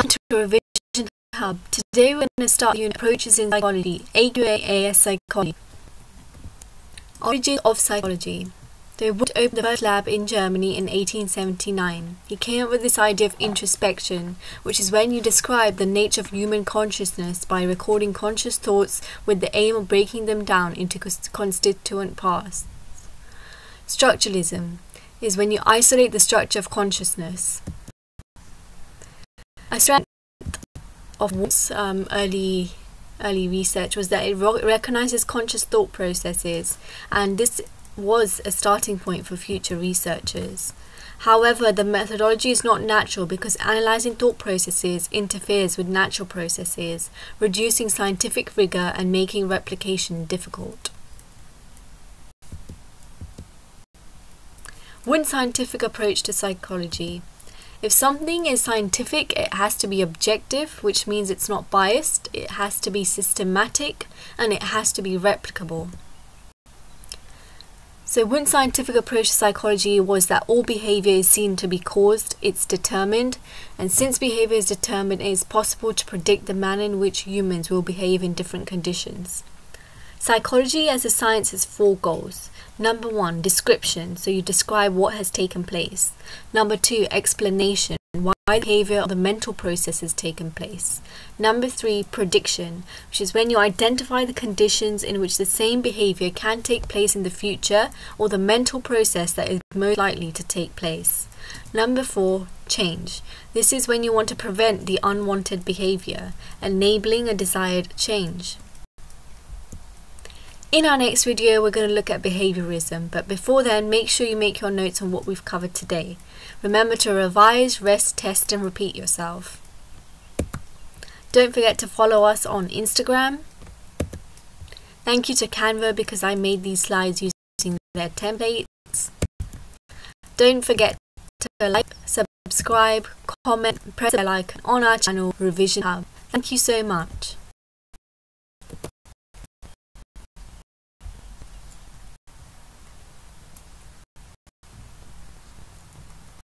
Welcome to Revision Hub. Today we're going to start new approaches in psychology, AQA as psychology. Origin of psychology. So Wundt opened the first lab in Germany in 1879. He came up with this idea of introspection, which is when you describe the nature of human consciousness by recording conscious thoughts with the aim of breaking them down into constituent parts. Structuralism is when you isolate the structure of consciousness. A strength of Wundt's early research was that it recognizes conscious thought processes, and this was a starting point for future researchers. However, the methodology is not natural because analyzing thought processes interferes with natural processes, reducing scientific rigor and making replication difficult. Wundt's scientific approach to psychology. If something is scientific, it has to be objective, which means it's not biased, it has to be systematic, and it has to be replicable. So Wundt's scientific approach to psychology was that all behaviour is seen to be caused, it's determined, and since behaviour is determined, it is possible to predict the manner in which humans will behave in different conditions. Psychology as a science has four goals. Number one, description, so you describe what has taken place. Number two, explanation, why the behavior or the mental process has taken place. Number three, prediction, which is when you identify the conditions in which the same behavior can take place in the future or the mental process that is most likely to take place. Number four, change. This is when you want to prevent the unwanted behavior, enabling a desired change. In our next video, we're going to look at behaviourism, but before then, make sure you make your notes on what we've covered today. Remember to revise, rest, test, and repeat yourself. Don't forget to follow us on Instagram. Thank you to Canva because I made these slides using their templates. Don't forget to like, subscribe, comment, press the bell icon on our channel, Revision Hub. Thank you so much.